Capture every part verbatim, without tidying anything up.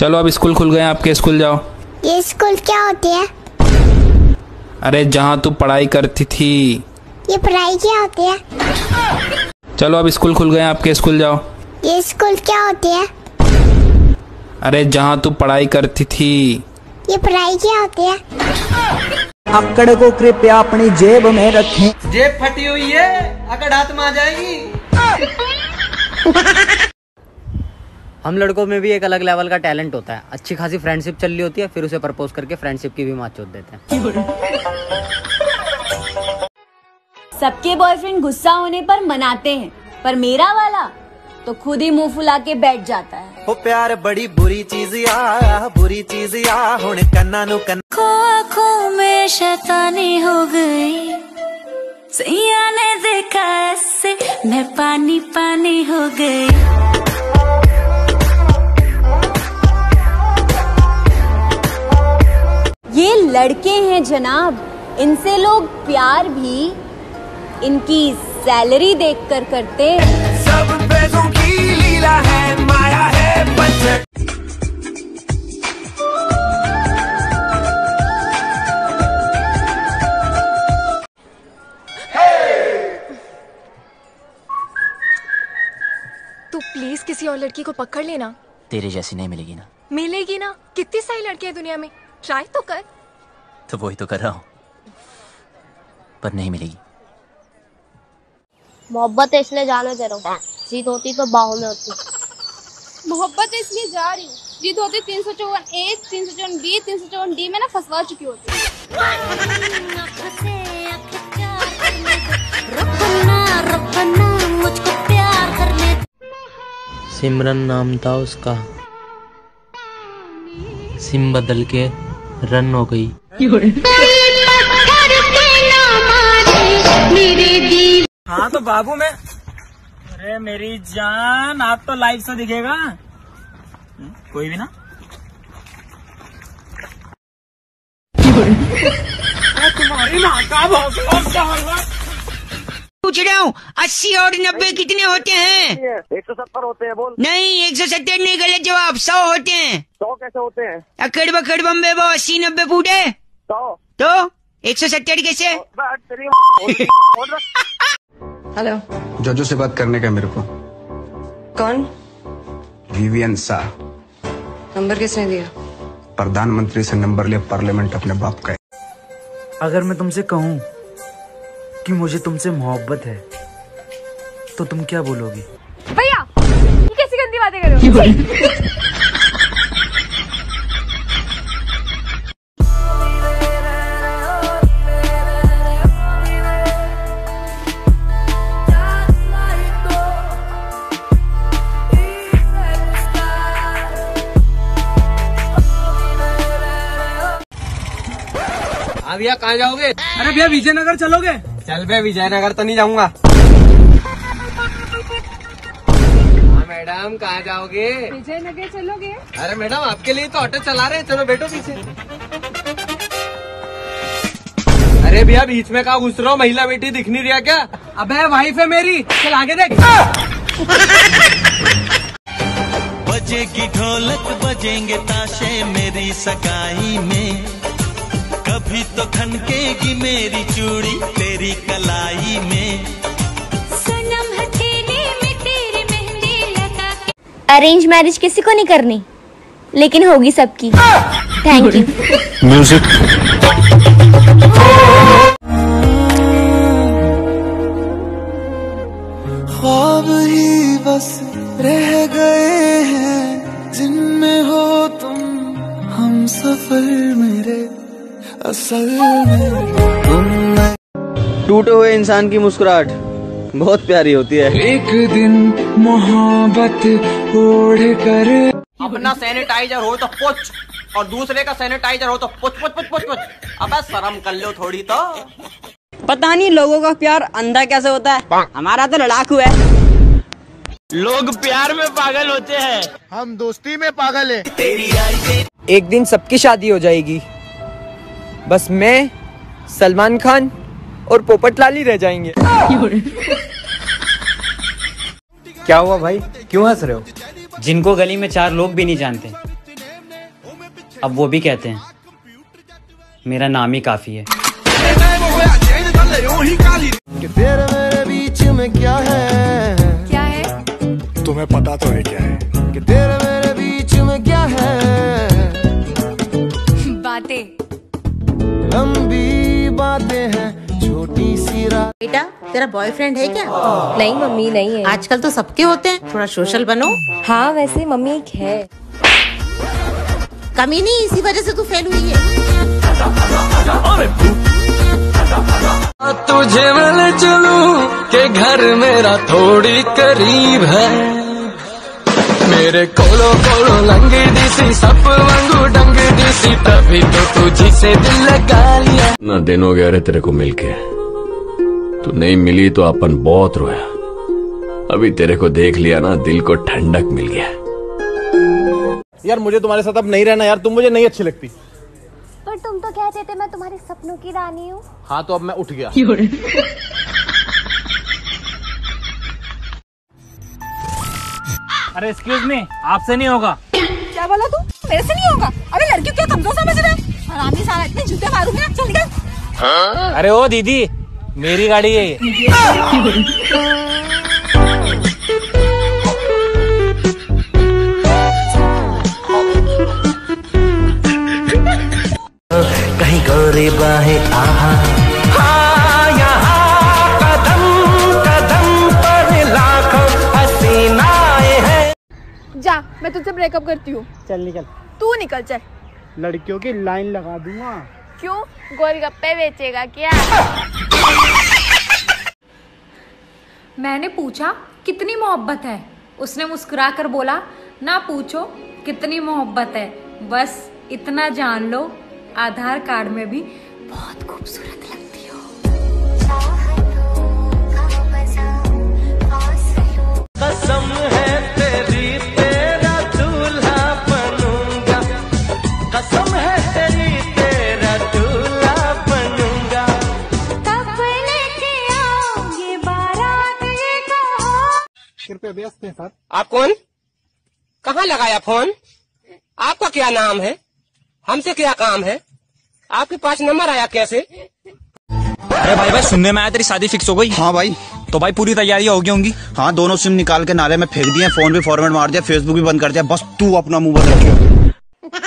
चलो अब स्कूल खुल गए, आपके स्कूल जाओ। ये स्कूल क्या होती है? अरे जहाँ तू पढ़ाई करती थी। ये पढ़ाई क्या होती है? चलो अब स्कूल खुल गए, आपके स्कूल जाओ। ये स्कूल क्या होती है? अरे जहाँ तू पढ़ाई करती थी। ये पढ़ाई क्या होती है? अकड़ को कृपया अपनी जेब में रखें। जेब फटी हुई है, अकड़ हाथ में आ जाएगी। हम लड़कों में भी एक अलग लेवल का टैलेंट होता है। अच्छी खासी फ्रेंडशिप चल रही होती है, फिर उसे प्रपोज करके फ्रेंडशिप की भी मात चोद देते हैं। सबके बॉयफ्रेंड गुस्सा होने पर मनाते हैं, पर मेरा वाला तो खुद ही मुंह फुला के बैठ जाता है। ओ प्यार बड़ी बुरी चीज या, बुरी चीज या, हुण कन्ना नू कन्ना। खो खो में शैतानी हो गई, सैया ने देखा ऐसे मैं पानी पानी हो गई। ये लड़के हैं जनाब, इनसे लोग प्यार भी इनकी सैलरी देखकर करते। सब पैसों की लीला है, माया है बंधन। तू प्लीज किसी और लड़की को पकड़ लेना, तेरे जैसी नहीं मिलेगी ना। मिलेगी ना, कितनी सारी लड़कियां दुनिया में, ट्राई तो कर। तो वही तो कर रहा हूँ, पर नहीं मिलेगी। मोहब्बत है इसलिए जाने दे रहा हूँ, जीत होती तो बाहों में होती। मोहब्बत है इसलिए जा रही हूँ, जीत होती तीन सौ चौवन ए, तीन सौ चौवन बी, तीन सौ चौवन डी में ना फंसवा चुकी होती। सिमरन नाम था उसका, सिम बदल के रन हो गई। हाँ तो बाबू मैं, अरे मेरी जान आप तो लाइव से दिखेगा कोई भी ना। तुम्हारी पूछ रहा हूँ, अस्सी और नब्बे कितने होते हैं? एक सौ सत्तर होते हैं। बोल। नहीं, एक सौ सत्तर नहीं, गलत जवाब, सौ होते हैं। सौ कैसे होते हैं? अकड़ बकड़ बम्बे वो अस्सी नब्बे फूटे सौ, तो एक सौ सत्तर कैसे? हेलो, जोजो से बात करने का मेरे को। कौन? विवियन शाह। नंबर किसने दिया? प्रधानमंत्री से नंबर ले, पार्लियामेंट अपने बाप का है। अगर मैं तुमसे कहूँ कि मुझे तुमसे मोहब्बत है तो तुम क्या बोलोगी? भैया ये कैसी गंदी बातें करो। भैया कहाँ जाओगे? अरे भैया विजयनगर चलोगे? चल भैया विजयनगर तो नहीं जाऊंगा। हाँ मैडम कहाँ जाओगे? विजयनगर चलोगे? अरे मैडम आपके लिए तो ऑटो चला रहे हैं, चलो बैठो पीछे। अरे भैया बीच में कहाँ घुस रहा हूँ, महिला बेटी दिख नहीं रही क्या? अबे वाइफ है मेरी, चल आगे देख। बजेगी ढोलक बजेंगे ताशे मेरी सगाई में, कभी तो खनकेगी मेरी चूड़ी तेरी कलाई में। सनम है तेरे में तेरी मेहंदी लगा के। अरेंज मैरिज किसी को नहीं करनी, लेकिन होगी सबकी। Thank you. म्यूजिक ख्वाब ही बस रह गए हैं जिनमें हो तुम हम सफर मेरे असल में। टूटे हुए इंसान की मुस्कुराहट बहुत प्यारी होती है। एक दिन मोहब्बत ओढ़ कर। अपना सैनिटाइजर हो तो पोछ और दूसरे का सैनिटाइजर हो तो पोछ पोछ पोछ पोछ। अबे शर्म कर लो थोड़ी तो। पता नहीं लोगों का प्यार अंधा कैसे होता है, हमारा तो लड़ाकू है। लोग प्यार में पागल होते हैं, हम दोस्ती में पागल हैं। एक दिन सबकी शादी हो जाएगी, बस मैं, सलमान खान और पोपटलाल ही रह जाएंगे। क्या हुआ भाई, क्यों हंस रहे हो? जिनको गली में चार लोग भी नहीं जानते, अब वो भी कहते हैं मेरा नाम ही काफी है। तेरे मेरे बीच में क्या है क्या है तुम्हें पता तो है क्या है कि तेरे मेरे बीच में क्या है। बातें लंबी बातें हैं छोटी सी रात। बेटा तेरा बॉयफ्रेंड है क्या? नहीं मम्मी नहीं है। आजकल तो सबके होते हैं, थोड़ा सोशल बनो। हाँ वैसे मम्मी एक है। कमी नहीं, इसी वजह से तू फेल हुई है। तुझे मैं चलूं के घर मेरा थोड़ी करीब है। मेरे कोलो कोलो लंगी डीसी सब वंगू डंगी डीसी, तभी तो तुझी से दिल लगा लिया। ना दिन हो गया रे तेरे को मिलके, तू नहीं मिली तो अपन बहुत रोया। अभी तेरे को देख लिया ना, दिल को ठंडक मिल गया। यार मुझे तुम्हारे साथ अब नहीं रहना यार, तुम मुझे नहीं अच्छी लगती। पर तुम तो कहते थे मैं तुम्हारे सपनों की रानी हूँ। हाँ तो अब मैं उठ गया। अरे एक्सक्यूज मी, आपसे नहीं होगा। क्या बोला तू? मेरे से नहीं होगा? अरे लड़की क्या कमजोर समझ रहा है? हरामी साला, इतने जूते मारूंगा, चल निकल। अरे ओ दीदी मेरी गाड़ी है ये। गोरे बाहें आहा हाँ यहाँ कदम कदम पर लाखों हसीनाएं हैं। जा मैं तुझसे ब्रेकअप करती हूँ। चल निकल। तू निकल चल। लड़कियों की लाइन लगा दूंगा। क्यों, गोलगप्पे बेचेगा क्या? मैंने पूछा कितनी मोहब्बत है, उसने मुस्कुरा कर बोला ना पूछो कितनी मोहब्बत है, बस इतना जान लो आधार कार्ड में भी बहुत खूबसूरत लगती हो। कसम है तेरी तेरा दूल्हा बनूंगा, कसम है तेरी तेरा दूल्हा बनूंगा। तब लेके आओगे बारात ये कहो। कृपया व्यस्त हैं सर। आप कौन? कहाँ लगाया फोन? आपका क्या नाम है? हमसे क्या काम है? आपके पास नंबर आया कैसे? अरे भाई भाई सुनने में आया तेरी शादी फिक्स हो गई। हाँ भाई। तो भाई पूरी तैयारियां हो गई होंगी? हाँ दोनों सिम निकाल के नाले में फेंक दिए, फोन भी फॉरवर्ड मार दिया, फेसबुक भी बंद कर दिया, बस तू अपना मुंह बंद रख।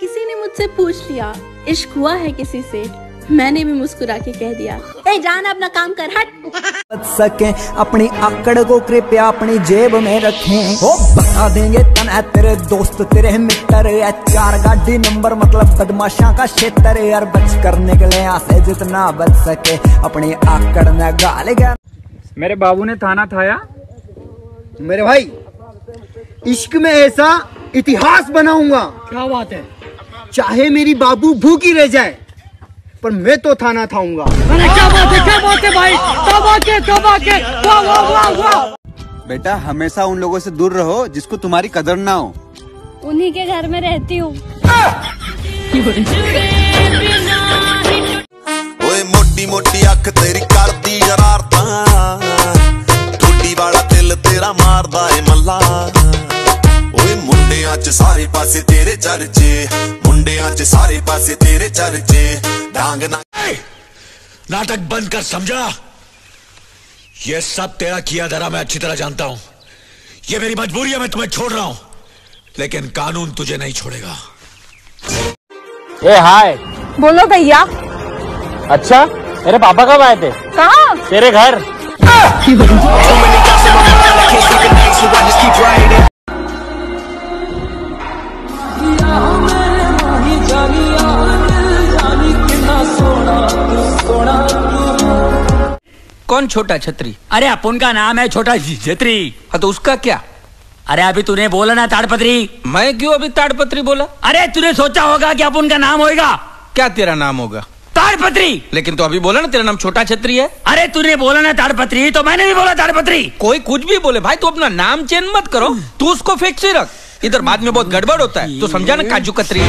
किसी ने मुझसे पूछ लिया इश्क हुआ है किसी से, मैंने भी मुस्कुरा के कह दिया ए जान अपना काम कर हट। सके अपनी आकड़ को कृपया अपनी जेब में रखें, ओ बता देंगे तना तेरे दोस्त तेरे मित्र। चार गाड़ी नंबर मतलब बदमाशा का क्षेत्र, यार बच कर निकले यहाँ से जितना बच सके, अपनी आकड़ में गाल गया। मेरे बाबू ने थाना थाया। मेरे भाई इश्क में ऐसा इतिहास बनाऊंगा। क्या बात है। चाहे मेरी बाबू भूखी रह जाए पर मैं तो थाना थाऊंगा। अरे क्या बात है, क्या बात है भाई, तौबा के तौबा के, वाह वाह वाह वाह। बेटा हमेशा उन लोगों से दूर रहो जिसको तुम्हारी कदर ना हो। उन्हीं के घर में रहती हूँ। ओए मोटी मोटी आँख तेरी करती शरारता, टूटी वाला दिल तेरा मारदा है मल्ला। ओए मुंडे आज सारे पासे तेरे चर्चे, मुंडे आज सारे पासे तेरे चर्चे। नाटक बंद कर समझा, ये सब तेरा किया धरा मैं अच्छी तरह जानता हूं। ये मेरी मजबूरी है, मैं तुम्हें छोड़ रहा हूं लेकिन कानून तुझे नहीं छोड़ेगा। ए हाय। बोलो भैया। अच्छा मेरे पापा कब आए थे? कहाँ? तेरे घर। कौन छोटा छतरी? अरे अपन का नाम है छोटा छतरी। हाँ तो उसका क्या? अरे अभी तूने बोला ना ताड़पत्री। मैं क्यों अभी ताड़पत्री बोला? अरे तूने सोचा होगा कि अपन का नाम होगा। क्या तेरा नाम होगा? ताड़पत्री। लेकिन तो अभी बोला ना तेरा नाम छोटा छतरी है। अरे तूने बोला ना ताड़पत्री, तो मैंने भी बोला ताड़पत्री। कोई कुछ भी बोले भाई, तू अपना नाम चेंज मत करो, तू उसको फिक्स ही रख, इधर बाद में बहुत गड़बड़ होता है। तो समझा ना काजू कतरी।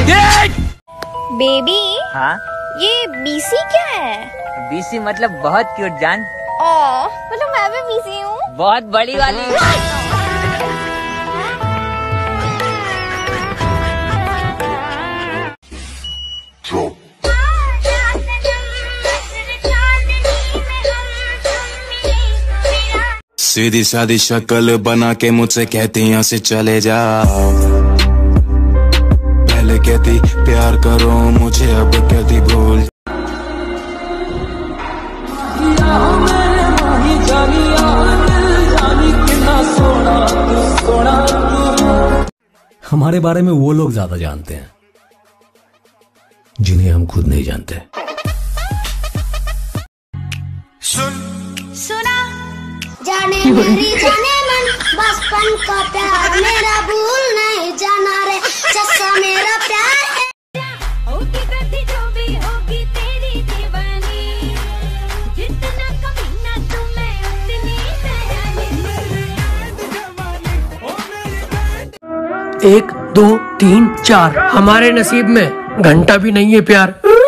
बेबी हाँ ये बीसी क्या है? बीसी मतलब बहुत क्यूट जान। ओ, मतलब मैं भी बीसी हूँ। बहुत बड़ी वाली। सीधी सादी शक्ल बना के मुझसे कहती यहाँ से चले जा। पहले कहती प्यार करो मुझे, अब कहती भूल। हमारे बारे में वो लोग ज्यादा जानते हैं जिन्हें हम खुद नहीं जानते। सुन सुना जाने मेरी जाने मन, बचपन का प्यार मेरा भूल नहीं जाना रे जैसा मेरा प्यार है। होगी गलती जो भी होगी तेरी दीवानी, जितना कमीना तुम्हें उतनी दयानी। एक दो तीन चार, हमारे नसीब में घंटा भी नहीं है प्यार।